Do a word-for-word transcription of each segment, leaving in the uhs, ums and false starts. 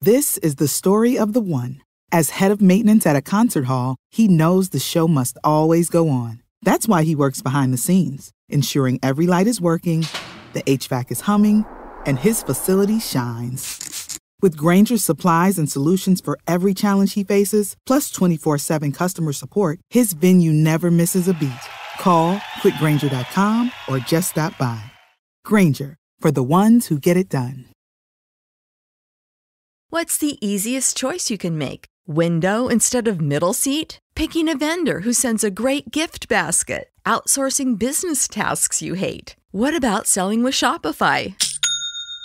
This is the story of the one. As head of maintenance at a concert hall, he knows the show must always go on. That's why he works behind the scenes, ensuring every light is working, the H V A C is humming, and his facility shines. With Grainger's supplies and solutions for every challenge he faces, plus twenty-four seven customer support, his venue never misses a beat. Call quick grainger dot com or just stop by. Grainger, for the ones who get it done. What's the easiest choice you can make? Window instead of middle seat? Picking a vendor who sends a great gift basket? Outsourcing business tasks you hate? What about selling with Shopify?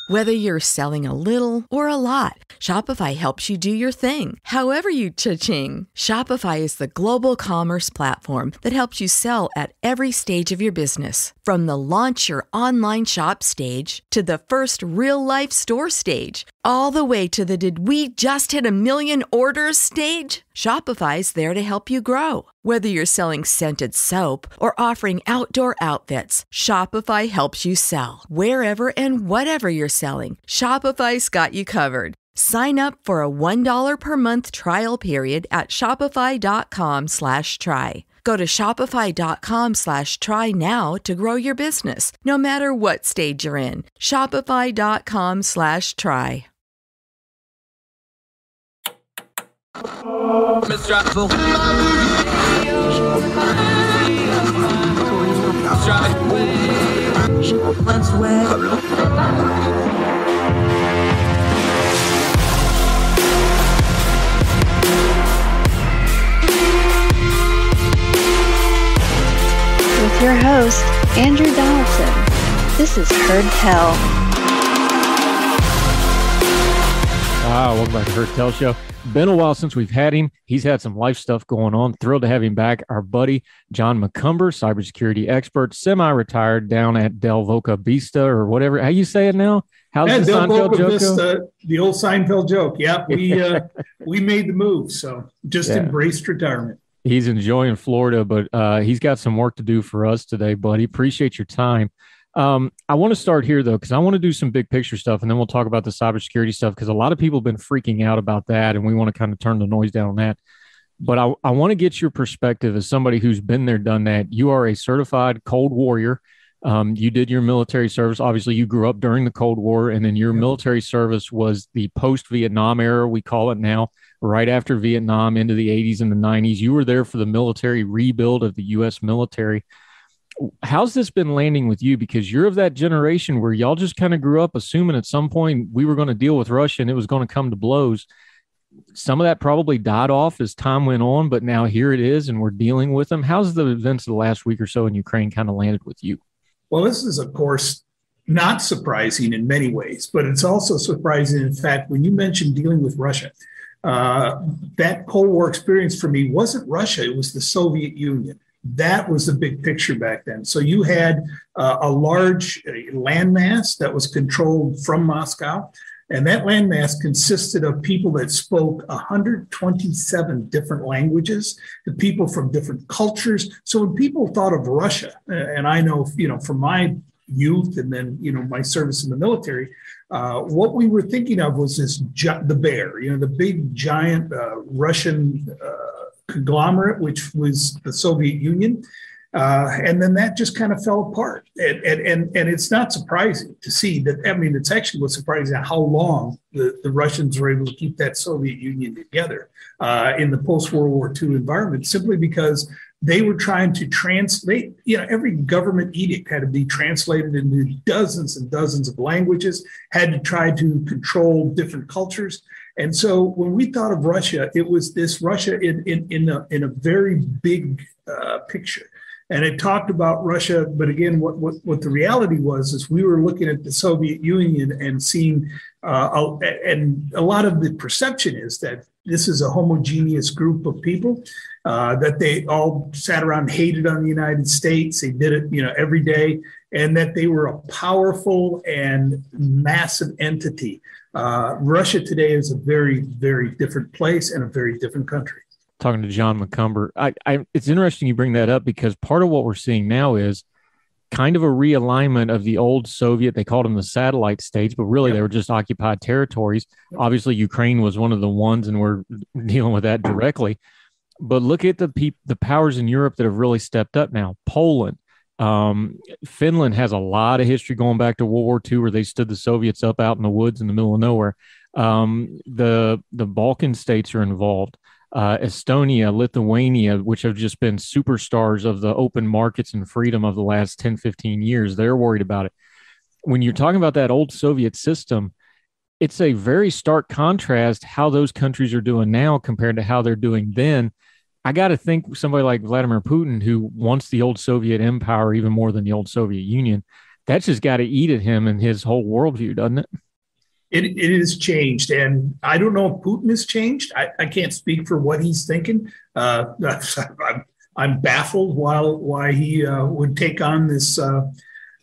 Whether you're selling a little or a lot, Shopify helps you do your thing, however you cha-ching. Shopify is the global commerce platform that helps you sell at every stage of your business. From the launch your online shop stage to the first real-life store stage, all the way to the did we just hit a million orders stage? Shopify's there to help you grow. Whether you're selling scented soap or offering outdoor outfits, Shopify helps you sell. Wherever and whatever you're selling, Shopify's got you covered. Sign up for a one dollar per month trial period at shopify.com slash try. Go to shopify.com slash try now to grow your business, no matter what stage you're in. Shopify.com slash try. With your host, Andrew Donaldson. This is Heard Tell. Ah, welcome back to Heard Tell Show. Been a while since we've had him. He's had some life stuff going on. Thrilled to have him back. Our buddy, John McCumber, cybersecurity expert, semi-retired down at Del Voca Vista or whatever. How you say it now? How's yeah, the Del Voca Vista, the old Seinfeld joke. Yeah, we, uh, we made the move. So just yeah. embraced retirement. He's enjoying Florida, but uh, he's got some work to do for us today, buddy. Appreciate your time. Um, I want to start here, though, because I want to do some big picture stuff, and then we'll talk about the cybersecurity stuff, because a lot of people have been freaking out about that, and we want to kind of turn the noise down on that. But I, I want to get your perspective as somebody who's been there, done that. You are a certified Cold Warrior. Um, you did your military service. Obviously, you grew up during the Cold War, and then your military service was the post-Vietnam era, we call it now, right after Vietnam into the eighties and the nineties. You were there for the military rebuild of the U S military. How's this been landing with you? Because you're of that generation where y'all just kind of grew up assuming at some point we were going to deal with Russia and it was going to come to blows. Some of that probably died off as time went on, but now here it is and we're dealing with them. How's the events of the last week or so in Ukraine kind of landed with you? Well, this is, of course, not surprising in many ways, but it's also surprising. In fact, when you mentioned dealing with Russia, uh, that Cold War experience for me wasn't Russia. It was the Soviet Union. That was the big picture back then. So you had uh, a large landmass that was controlled from Moscow, and that landmass consisted of people that spoke one hundred twenty-seven different languages, the people from different cultures. So when people thought of Russia, and I know, you know, from my youth and then, you know, my service in the military, uh, what we were thinking of was this gi- the bear, you know, the big giant uh, Russian uh, conglomerate, which was the Soviet Union. Uh, and then that just kind of fell apart. And, and, and, and it's not surprising to see that. I mean, it's actually what's surprising how long the, the Russians were able to keep that Soviet Union together uh, in the post-World War Two environment, simply because they were trying to translate, you know, every government edict had to be translated into dozens and dozens of languages, had to try to control different cultures. And so when we thought of Russia, it was this Russia in, in, in, a, in a very big uh, picture. And it talked about Russia, but again, what, what, what the reality was is we were looking at the Soviet Union and seeing, uh, a, and a lot of the perception is that this is a homogeneous group of people, uh, that they all sat around, hated on the United States. They did it, you know, every day, and that they were a powerful and massive entity. Uh, Russia today is a very, very different place and a very different country. Talking to John McCumber, I, I, it's interesting you bring that up, because part of what we're seeing now is kind of a realignment of the old Soviet, they called them the satellite states, but really yep. they were just occupied territories. Yep. Obviously, Ukraine was one of the ones, and we're dealing with that directly. But look at the pe- the powers in Europe that have really stepped up now. Poland, um, Finland has a lot of history going back to World War Two, where they stood the Soviets up out in the woods in the middle of nowhere. Um, the the Balkan states are involved. Uh, Estonia, Lithuania, which have just been superstars of the open markets and freedom of the last ten, fifteen years. They're worried about it. When you're talking about that old Soviet system, it's a very stark contrast how those countries are doing now compared to how they're doing then. I got to think somebody like Vladimir Putin, who wants the old Soviet empire even more than the old Soviet Union, that's just got to eat at him and his whole worldview, doesn't it? It, it is changed, and I don't know if Putin has changed. I, I can't speak for what he's thinking. Uh, I'm, I'm baffled why, why he uh, would take on this uh,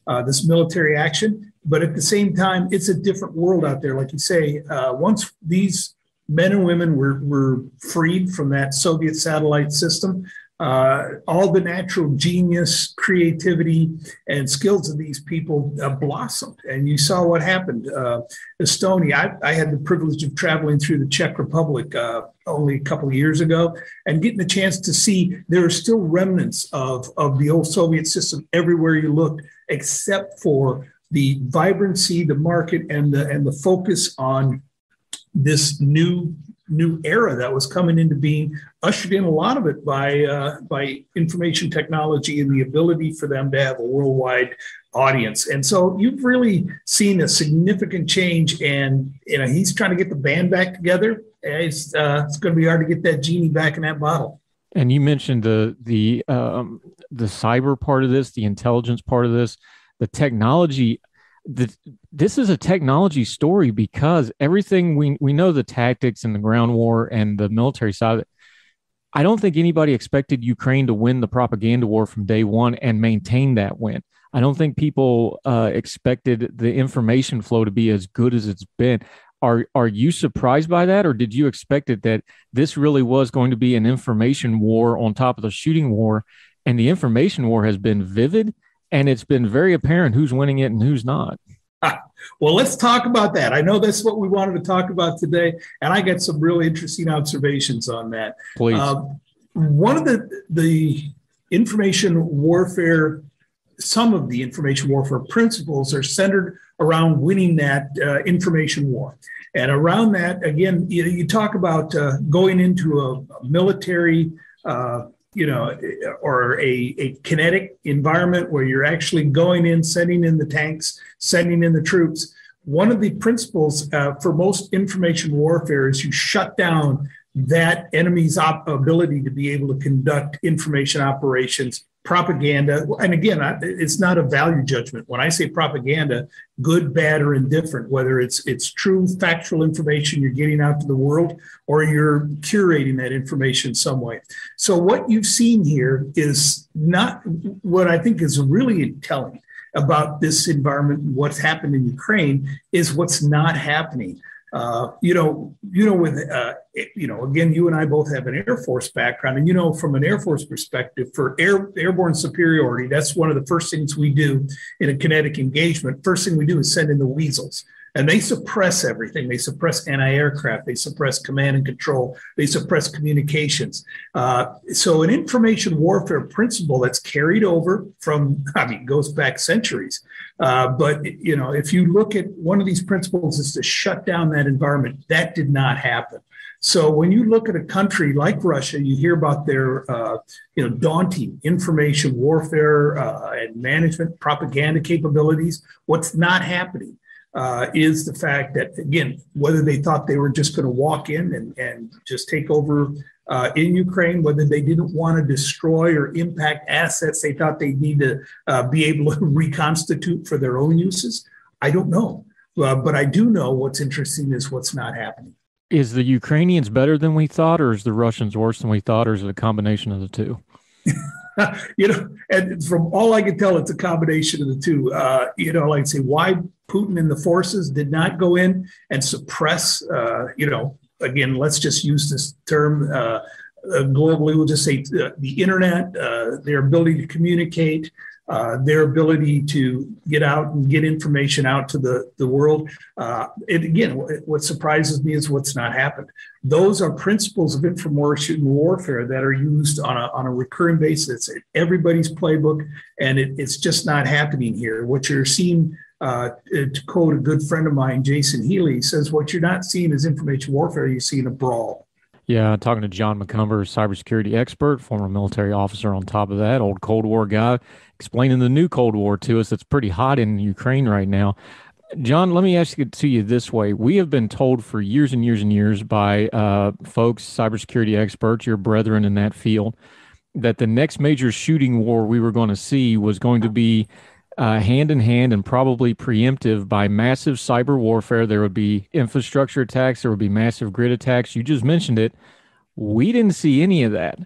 uh, this military action. But at the same time, it's a different world out there. Like you say, uh, once these men and women were, were freed from that Soviet satellite system, Uh, all the natural genius, creativity, and skills of these people uh, blossomed. And you saw what happened. Uh, Estonia, I, I had the privilege of traveling through the Czech Republic uh, only a couple of years ago and getting a chance to see there are still remnants of, of the old Soviet system everywhere you look, except for the vibrancy, the market, and the, and the focus on this new new era that was coming into being, ushered in a lot of it by uh, by information technology and the ability for them to have a worldwide audience. And so you've really seen a significant change, and you know he's trying to get the band back together. It's uh, it's going to be hard to get that genie back in that bottle. And you mentioned the the um, the cyber part of this, the intelligence part of this, the technology. The, this is a technology story, because everything we, we know, the tactics and the ground war and the military side of it, I don't think anybody expected Ukraine to win the propaganda war from day one and maintain that win. I don't think people uh, expected the information flow to be as good as it's been. Are are you surprised by that, or did you expect it that this really was going to be an information war on top of the shooting war? And the information war has been vivid, and it's been very apparent who's winning it and who's not. Ah, well, let's talk about that. I know that's what we wanted to talk about today, and I got some really interesting observations on that. Please. Uh, one of the, the information warfare, some of the information warfare principles are centered around winning that uh, information war. And around that, again, you, you talk about uh, going into a, a military uh you know, or a, a kinetic environment where you're actually going in, sending in the tanks, sending in the troops. One of the principles uh, for most information warfare is you shut down that enemy's op- ability to be able to conduct information operations, propaganda. And again, I, it's not a value judgment. When I say propaganda, good, bad, or indifferent, whether it's it's true, factual information you're getting out to the world, or you're curating that information some way. So what you've seen here is not what I think is really telling about this environment. What's happened in Ukraine is what's not happening. Uh, you know, you know, with, uh, you know, again, you and I both have an Air Force background, and, you know, from an Air Force perspective, for air, airborne superiority, that's one of the first things we do in a kinetic engagement. First thing we do is send in the weasels, and they suppress everything. They suppress anti-aircraft, they suppress command and control, they suppress communications. Uh, so an information warfare principle that's carried over from, I mean, goes back centuries. Uh, but, you know, if you look at one of these principles is to shut down that environment. That did not happen. So when you look at a country like Russia, you hear about their, uh, you know, daunting information warfare uh, and management propaganda capabilities. What's not happening uh, is the fact that, again, whether they thought they were just going to walk in and, and just take over Uh, in Ukraine, whether they didn't want to destroy or impact assets they thought they need to uh, be able to reconstitute for their own uses, I don't know. Uh, but I do know what's interesting is what's not happening. Is the Ukrainians better than we thought, or is the Russians worse than we thought, or is it a combination of the two? You know, and from all I can tell, it's a combination of the two. Uh, you know, like I say, why Putin and the forces did not go in and suppress, uh, you know, again, let's just use this term uh, globally. We'll just say the, the internet, uh, their ability to communicate, uh, their ability to get out and get information out to the, the world. Uh, and again, what surprises me is what's not happened. Those are principles of information warfare that are used on a, on a recurring basis. It's everybody's playbook, and it, it's just not happening here. What you're seeing, Uh, to quote a good friend of mine, Jason Healy, says, what you're not seeing is information warfare, you're seeing a brawl. Yeah, talking to John McCumber, cybersecurity expert, former military officer on top of that, old Cold War guy, explaining the new Cold War to us that's pretty hot in Ukraine right now. John, let me ask it to you this way. We have been told for years and years and years by uh, folks, cybersecurity experts, your brethren in that field, that the next major shooting war we were going to see was going to be Uh, hand in hand and probably preemptive by massive cyber warfare. There would be infrastructure attacks. There would be massive grid attacks. You just mentioned it. We didn't see any of that.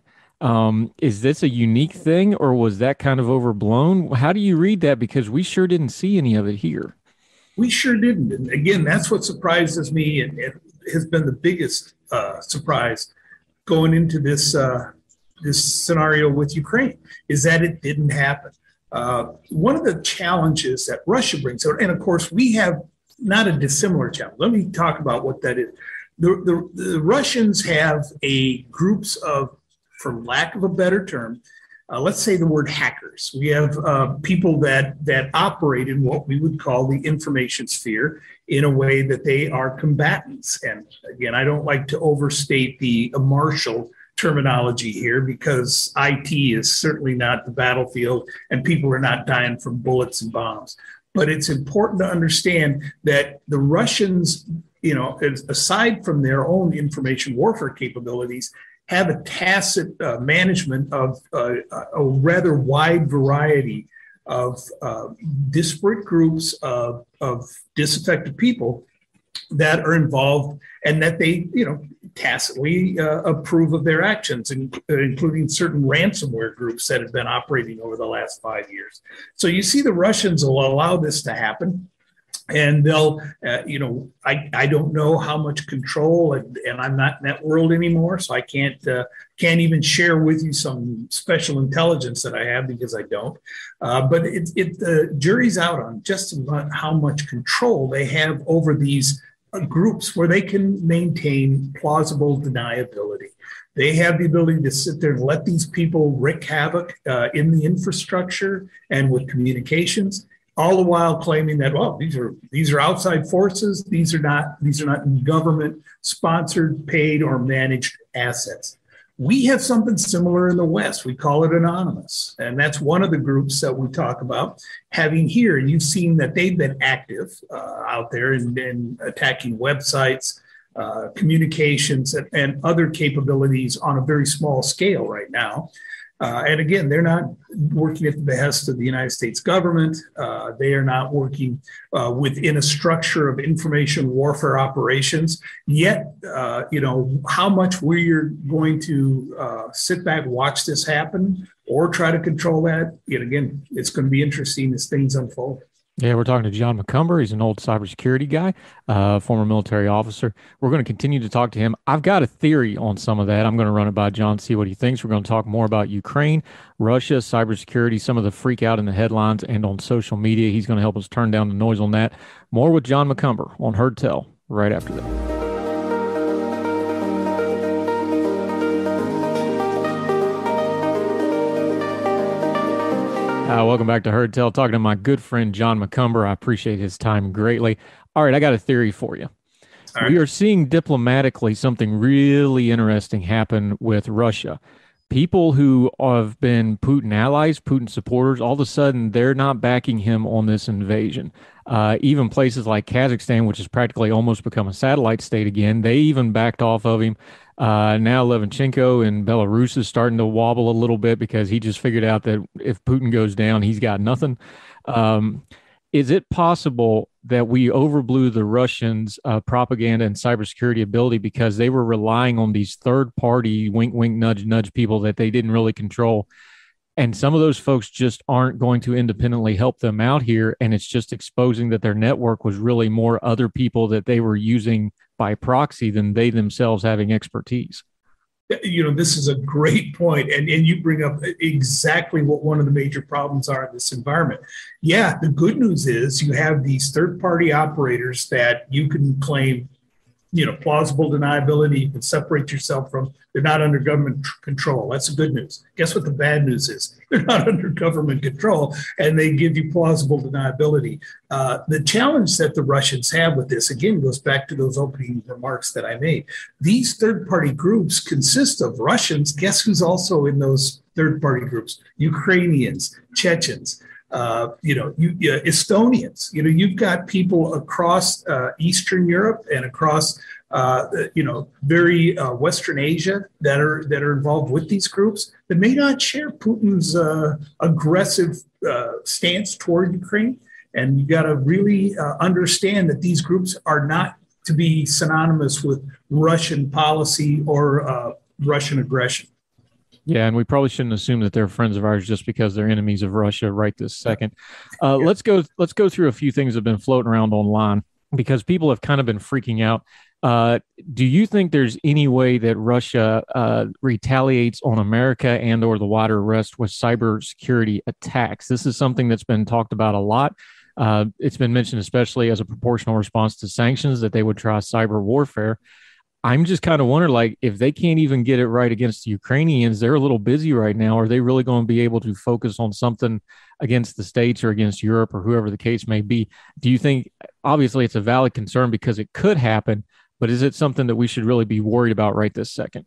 Um, is this a unique thing, or was that kind of overblown? How do you read that? Because we sure didn't see any of it here. We sure didn't. And again, that's what surprises me, and it has been the biggest uh, surprise going into this, uh, this scenario with Ukraine, is that it didn't happen. Uh, one of the challenges that Russia brings out, and of course we have not a dissimilar challenge. Let me talk about what that is. The, the, the Russians have a groups of, for lack of a better term, uh, let's say the word hackers. We have uh, people that, that operate in what we would call the information sphere in a way that they are combatants. And again, I don't like to overstate the martial terminology here, because I T is certainly not the battlefield and people are not dying from bullets and bombs. But it's important to understand that the Russians, you know, aside from their own information warfare capabilities, have a tacit uh, management of uh, a rather wide variety of uh, disparate groups of, of disaffected people that are involved, and that they, you know, tacitly uh, approve of their actions, including certain ransomware groups that have been operating over the last five years. So you see the Russians will allow this to happen, and they'll, uh, you know, I, I don't know how much control, and, and I'm not in that world anymore, so I can't uh, can't even share with you some special intelligence that I have, because I don't. Uh, but it, it, the jury's out on just about how much control they have over these groups where they can maintain plausible deniability. They have the ability to sit there and let these people wreak havoc uh, in the infrastructure and with communications, all the while claiming that, well, these are these are outside forces. These are not these are not government-sponsored, paid, or managed assets. We have something similar in the West. We call it anonymous, and that's one of the groups that we talk about having here. And you've seen that they've been active uh, out there and, and attacking websites, uh, communications, and, and other capabilities on a very small scale right now. Uh, and again, they're not working at the behest of the United States government. Uh, they are not working uh, within a structure of information warfare operations. Yet, uh, you know, how much we're going to uh, sit back, watch this happen, or try to control that, yet again, it's going to be interesting as things unfold. Yeah, we're talking to John McCumber. He's an old cybersecurity guy, uh, former military officer. We're going to continue to talk to him. I've got a theory on some of that. I'm going to run it by John, see what he thinks. We're going to talk more about Ukraine, Russia, cybersecurity, some of the freak out in the headlines and on social media. He's going to help us turn down the noise on that. More with John McCumber on Heard Tell right after that. Uh, welcome back to Heard Tell, talking to my good friend, John McCumber. I appreciate his time greatly. All right, I got a theory for you. Right. We are seeing diplomatically something really interesting happen with Russia. People who have been Putin allies, Putin supporters, all of a sudden, they're not backing him on this invasion. Uh, even places like Kazakhstan, which has practically almost become a satellite state again, they even backed off of him. Uh, now Levchenko in Belarus is starting to wobble a little bit because he just figured out that if Putin goes down, he's got nothing. Um, is it possible that we overblew the Russians' uh, propaganda and cybersecurity ability because they were relying on these third-party wink, wink, nudge, nudge people that they didn't really control? And some of those folks just aren't going to independently help them out here, and it's just exposing that their network was really more other people that they were using by proxy than they themselves having expertise. You know, this is a great point. And, and you bring up exactly what one of the major problems are in this environment. Yeah, the good news is you have these third-party operators that you can claim, you know, plausible deniability, you can separate yourself from. They're not under government control. That's the good news. Guess what the bad news is? They're not under government control, and they give you plausible deniability. Uh, the challenge that the Russians have with this, again, goes back to those opening remarks that I made. These third-party groups consist of Russians. Guess who's also in those third-party groups? Ukrainians, Chechens. Uh, you know, you, uh, Estonians, you know, you've got people across uh, Eastern Europe and across, uh, you know, very uh, Western Asia that are that are involved with these groups that may not share Putin's uh, aggressive uh, stance toward Ukraine. And you got to really uh, understand that these groups are not to be synonymous with Russian policy or uh, Russian aggression. Yeah, and we probably shouldn't assume that they're friends of ours just because they're enemies of Russia right this second. Uh, yeah. Let's go. Let's go through a few things that have been floating around online because people have kind of been freaking out. Uh, do you think there's any way that Russia uh, retaliates on America and or the wider West with cybersecurity attacks? This is something that's been talked about a lot. Uh, it's been mentioned, especially as a proportional response to sanctions, that they would try cyber warfare. I'm just kind of wondering, like, if they can't even get it right against the Ukrainians, they're a little busy right now. Are they really going to be able to focus on something against the States or against Europe or whoever the case may be? Do you think, obviously, it's a valid concern because it could happen, but is it something that we should really be worried about right this second?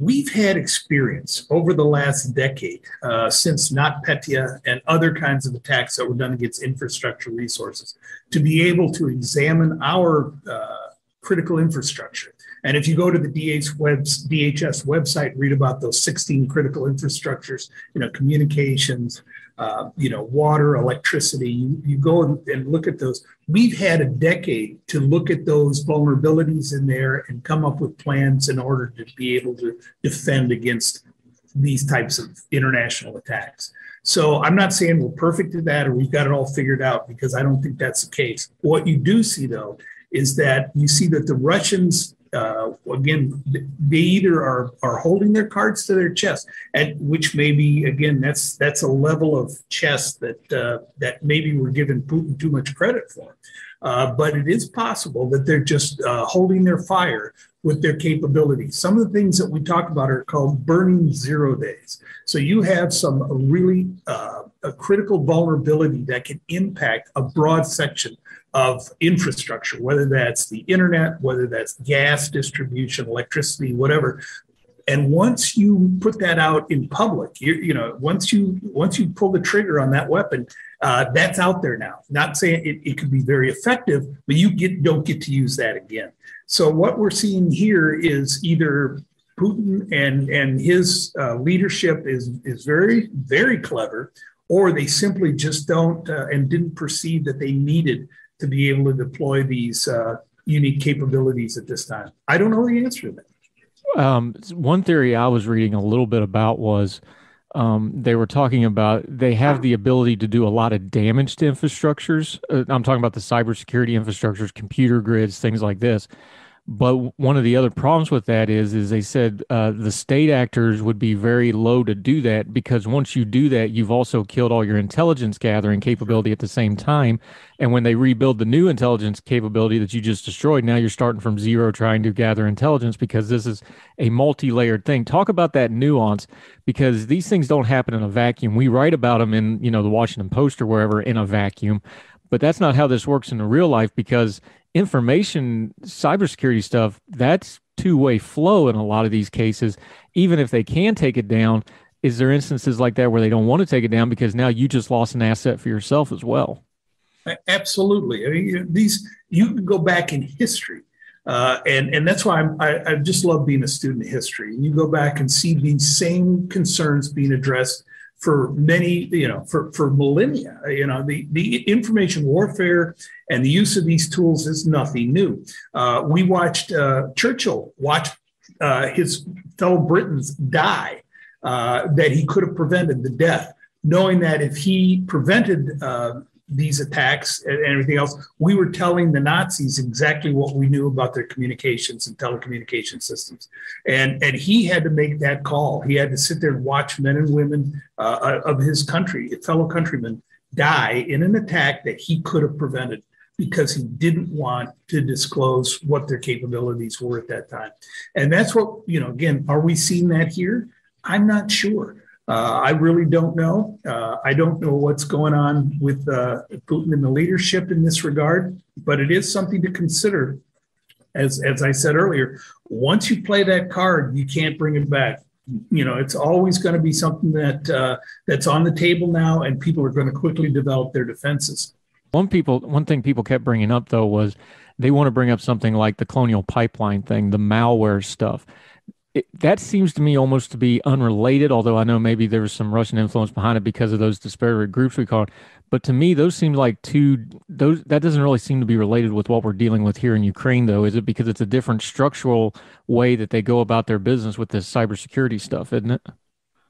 We've had experience over the last decade uh, since NotPetya and other kinds of attacks that were done against infrastructure resources to be able to examine our uh, critical infrastructure. And if you go to the D H S website, read about those sixteen critical infrastructures, you know, communications, uh, you know, water, electricity, you, you go and, and look at those. We've had a decade to look at those vulnerabilities in there and come up with plans in order to be able to defend against these types of international attacks. So I'm not saying we're perfect at that or we've got it all figured out, because I don't think that's the case. What you do see, though, is that you see that the Russians, uh, again, they either are, are holding their cards to their chest, at which maybe, again, that's that's a level of chess that uh, that maybe we're giving Putin too much credit for. Uh, but it is possible that they're just uh, holding their fire with their capabilities. Some of the things that we talk about are called burning zero days. So you have some really uh, a critical vulnerability that can impact a broad section of infrastructure, whether that's the internet, whether that's gas distribution, electricity, whatever. And once you put that out in public, you, you know, once you once you pull the trigger on that weapon, uh, that's out there now. Not saying it, it could be very effective, but you get don't get to use that again. So what we're seeing here is either Putin and and his uh, leadership is is very, very clever, or they simply just don't uh, and didn't perceive that they needed to be able to deploy these uh, unique capabilities at this time. I don't know the answer to that. Um, one theory I was reading a little bit about was um, they were talking about they have the ability to do a lot of damage to infrastructures. Uh, I'm talking about the cybersecurity infrastructures, computer grids, things like this. But one of the other problems with that is, is they said uh, the state actors would be very low to do that, because once you do that, you've also killed all your intelligence gathering capability at the same time. And when they rebuild the new intelligence capability that you just destroyed, now you're starting from zero trying to gather intelligence, because this is a multi-layered thing. Talk about that nuance, because these things don't happen in a vacuum. We write about them in, you know, the Washington Post or wherever in a vacuum, but that's not how this works in the real life, because information, cybersecurity stuff, that's two-way flow in a lot of these cases. Even if they can take it down, is there instances like that where they don't want to take it down because now you just lost an asset for yourself as well? Absolutely. I mean, these, you can go back in history. Uh, and, and that's why I'm, I, I just love being a student of history. And you go back and see these same concerns being addressed for many, you know, for, for millennia. You know, the, the information warfare and the use of these tools is nothing new. Uh, we watched uh, Churchill watch uh, his fellow Britons die uh, that he could have prevented the death, knowing that if he prevented uh, these attacks and everything else, we were telling the Nazis exactly what we knew about their communications and telecommunication systems. And, and he had to make that call. He had to sit there and watch men and women uh, of his country, fellow countrymen, die in an attack that he could have prevented, because he didn't want to disclose what their capabilities were at that time. And that's what, you know, again, are we seeing that here? I'm not sure. Uh, I really don't know. Uh, I don't know what's going on with uh, Putin and the leadership in this regard, but it is something to consider. As, as I said earlier, once you play that card, you can't bring it back. You know, it's always going to be something that uh, that's on the table now, and people are going to quickly develop their defenses. One people, one thing people kept bringing up, though, was they want to bring up something like the Colonial Pipeline thing, the malware stuff. It, that seems to me almost to be unrelated, although I know maybe there was some Russian influence behind it because of those disparate groups we called. But to me, those seem like two, those, that doesn't really seem to be related with what we're dealing with here in Ukraine, though. Is it because it's a different structural way that they go about their business with this cybersecurity stuff, isn't it?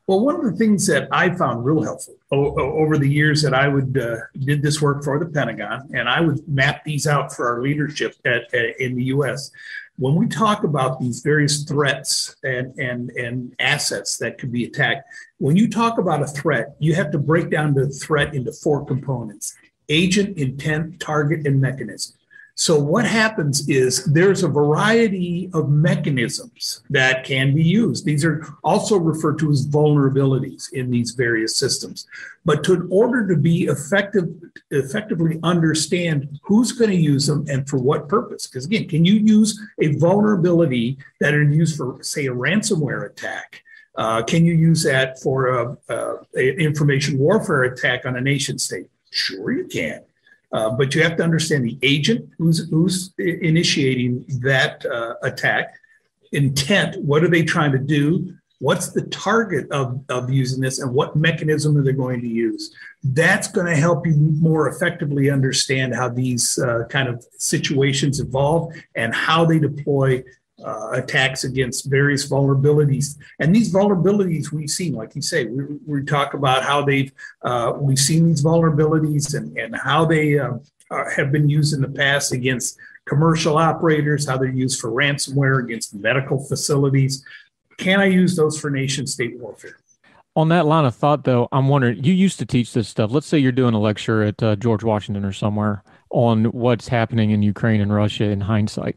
Well, one of the things that I found real helpful over the years that I would uh, did this work for the Pentagon, and I would map these out for our leadership at, at, in the U S, when we talk about these various threats and, and, and assets that could be attacked, when you talk about a threat, you have to break down the threat into four components: agent, intent, target, and mechanism. So what happens is there's a variety of mechanisms that can be used. These are also referred to as vulnerabilities in these various systems. But to, in order to be effective, effectively understand who's going to use them and for what purpose. Because again, can you use a vulnerability that are used for, say, a ransomware attack? Uh, can you use that for a, a, a information warfare attack on a nation state? Sure, you can. Uh, but you have to understand the agent, who's, who's initiating that uh, attack, intent, what are they trying to do, what's the target of, of using this, and what mechanism are they going to use. That's going to help you more effectively understand how these uh, kind of situations evolve and how they deploy uh, attacks against various vulnerabilities. And these vulnerabilities we've seen, like you say, we, we talk about how they've, uh, we've seen these vulnerabilities and, and how they uh, are, have been used in the past against commercial operators, how they're used for ransomware against medical facilities. Can I use those for nation state warfare? On that line of thought, though, I'm wondering, you used to teach this stuff. Let's say you're doing a lecture at uh, George Washington or somewhere on what's happening in Ukraine and Russia in hindsight.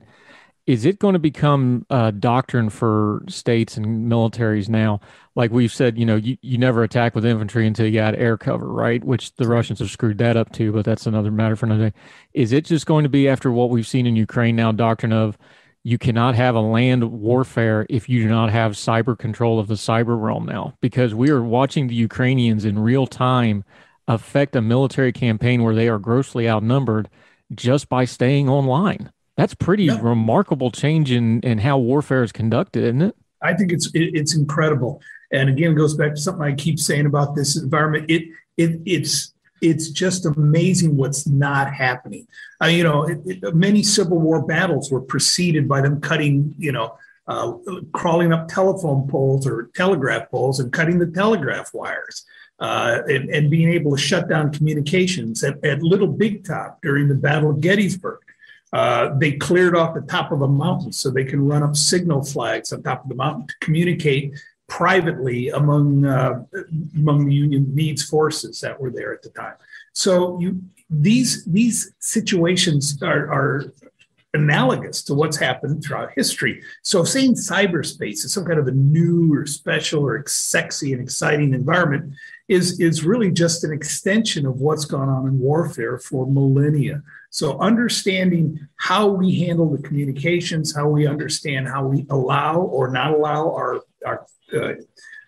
Is it going to become a doctrine for states and militaries now? Like we've said, you know, you, you never attack with infantry until you got air cover, right? Which the Russians have screwed that up too, but that's another matter for another day. Is it just going to be, after what we've seen in Ukraine now, doctrine of you cannot have a land warfare if you do not have cyber control of the cyber realm now? Because we are watching the Ukrainians in real time affect a military campaign where they are grossly outnumbered just by staying online. That's pretty yeah. remarkable change in, in how warfare is conducted, isn't it? I think it's it, it's incredible. And again, it goes back to something I keep saying about this environment. It it it's it's just amazing what's not happening. Uh, you know, it, it, many Civil War battles were preceded by them cutting, you know, uh, crawling up telephone poles or telegraph poles and cutting the telegraph wires. Uh, and, and being able to shut down communications at, at Little Big Top during the Battle of Gettysburg. Uh, they cleared off the top of a mountain so they can run up signal flags on top of the mountain to communicate privately among uh, among the Union needs forces that were there at the time. So you these these situations are, are analogous to what's happened throughout history. So saying cyberspace is some kind of a new or special or sexy and exciting environment is is really just an extension of what's gone on in warfare for millennia. So understanding how we handle the communications, how we understand how we allow or not allow our, our, uh,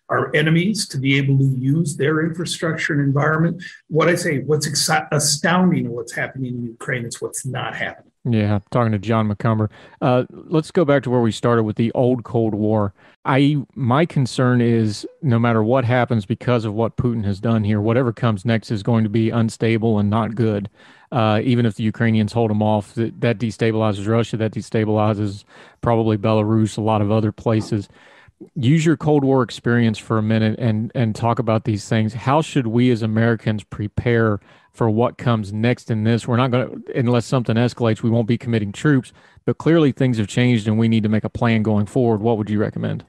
our enemies to be able to use their infrastructure and environment. What I say, what's exci- astounding what's happening in Ukraine is what's not happening. Yeah, talking to John McCumber. Uh, let's go back to where we started with the old Cold War. I my concern is no matter what happens because of what Putin has done here, whatever comes next is going to be unstable and not good. Uh, even if the Ukrainians hold them off, that, that destabilizes Russia, that destabilizes probably Belarus, a lot of other places. use your Cold War experience for a minute and and talk about these things. How should we as Americans prepare for what comes next in this? We're not going to, unless something escalates, we won't be committing troops, but clearly things have changed and we need to make a plan going forward. What would you recommend?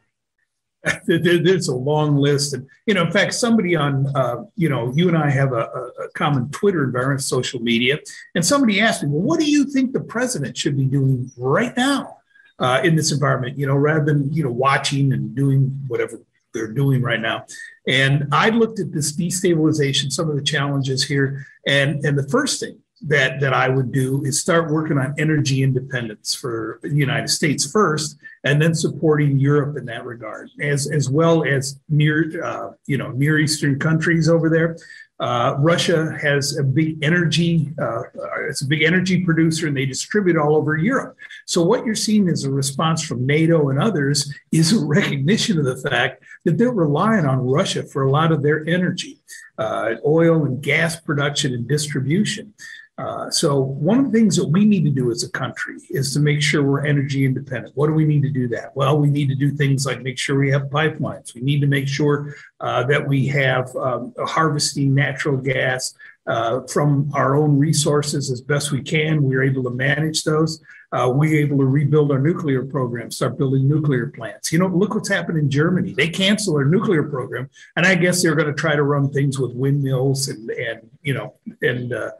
There's a long list. And, you know, in fact, somebody on, uh, you know, you and I have a, a common Twitter environment, social media, and somebody asked me, well, what do you think the president should be doing right now uh, in this environment, you know, rather than, you know, watching and doing whatever they're doing right now? And I looked at this destabilization, some of the challenges here. And, and the first thing that, that I would do is start working on energy independence for the United States first, and then supporting Europe in that regard, as, as well as near, uh, you know, Near Eastern countries over there. Uh, Russia has a big energy, uh, it's a big energy producer, and they distribute all over Europe. So what you're seeing is a response from NATO and others is a recognition of the fact that they're relying on Russia for a lot of their energy, uh, oil and gas production and distribution. Uh, so one of the things that we need to do as a country is to make sure we're energy independent. What do we need to do that? Well, we need to do things like make sure we have pipelines. We need to make sure uh, that we have um, harvesting natural gas uh, from our own resources as best we can. We're able to manage those. Uh, we're able to rebuild our nuclear program, start building nuclear plants. You know, look what's happened in Germany. They canceled their nuclear program, and I guess they're going to try to run things with windmills and, and you know, and uh,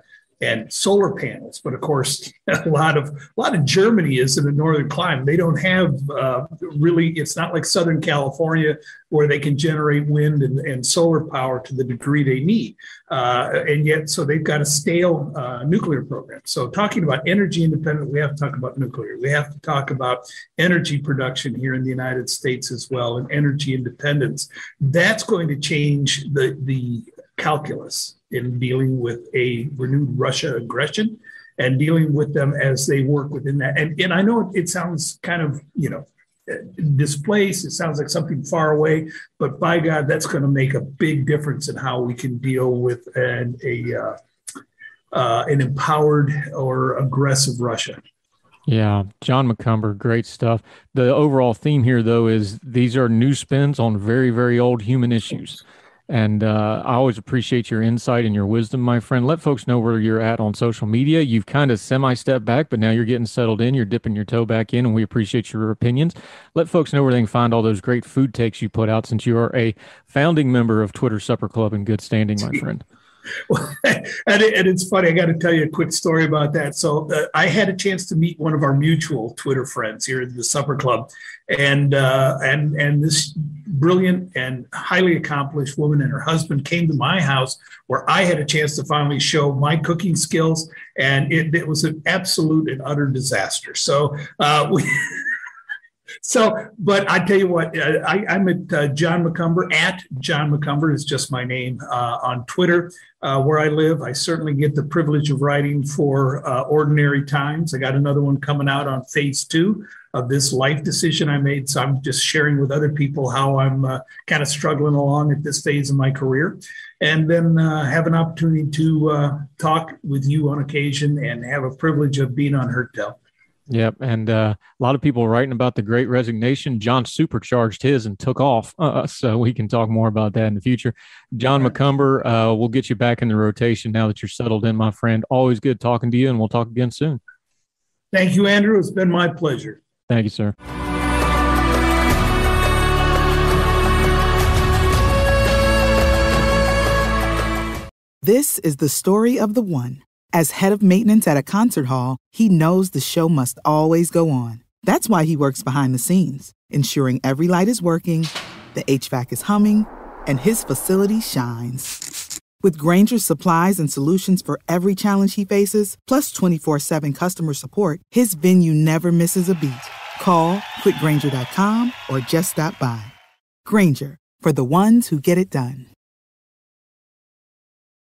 and solar panels. But of course, a lot of a lot of Germany is in a northern climate. They don't have uh, really, it's not like Southern California where they can generate wind and, and solar power to the degree they need. Uh, and yet, so they've got a stale uh, nuclear program. So talking about energy independence, we have to talk about nuclear. We have to talk about energy production here in the United States as well, and energy independence. That's going to change the the calculus in dealing with a renewed Russia aggression and dealing with them as they work within that. And, and I know it, it sounds kind of, you know, displaced. It sounds like something far away, but by God, that's going to make a big difference in how we can deal with an, a, uh, uh, an empowered or aggressive Russia. Yeah. John McCumber, great stuff. The overall theme here, though, is these are new spins on very, very old human issues. And uh, I always appreciate your insight and your wisdom, my friend. Let folks know where you're at on social media. You've kind of semi-stepped back, but now you're getting settled in. You're dipping your toe back in, and we appreciate your opinions. Let folks know where they can find all those great food takes you put out, since you are a founding member of Twitter Supper Club in good standing, my friend. Well, and, it, and it's funny, I got to tell you a quick story about that. So uh, I had a chance to meet one of our mutual Twitter friends here at the Supper Club, and uh, and and this brilliant and highly accomplished woman and her husband came to my house where I had a chance to finally show my cooking skills, and it, it was an absolute and utter disaster. So uh, we... So, but I tell you what, I, I'm at uh, John McCumber, at John McCumber is just my name uh, on Twitter, uh, where I live. I certainly get the privilege of writing for uh, Ordinary Times. I got another one coming out on phase two of this life decision I made. So I'm just sharing with other people how I'm uh, kind of struggling along at this phase of my career. And then uh, have an opportunity to uh, talk with you on occasion and have a privilege of being on Heard Tell. Yep. And uh, a lot of people writing about the great resignation. John supercharged his and took off. Uh, so we can talk more about that in the future. John McCumber, uh, we'll get you back in the rotation now that you're settled in, my friend. Always good talking to you, and we'll talk again soon. Thank you, Andrew. It's been my pleasure. Thank you, sir. This is the story of the one. As head of maintenance at a concert hall, he knows the show must always go on. That's why he works behind the scenes, ensuring every light is working, the H V A C is humming, and his facility shines. With Grainger's supplies and solutions for every challenge he faces, plus twenty-four seven customer support, his venue never misses a beat. Call quick grainger dot com or just stop by. Grainger, for the ones who get it done.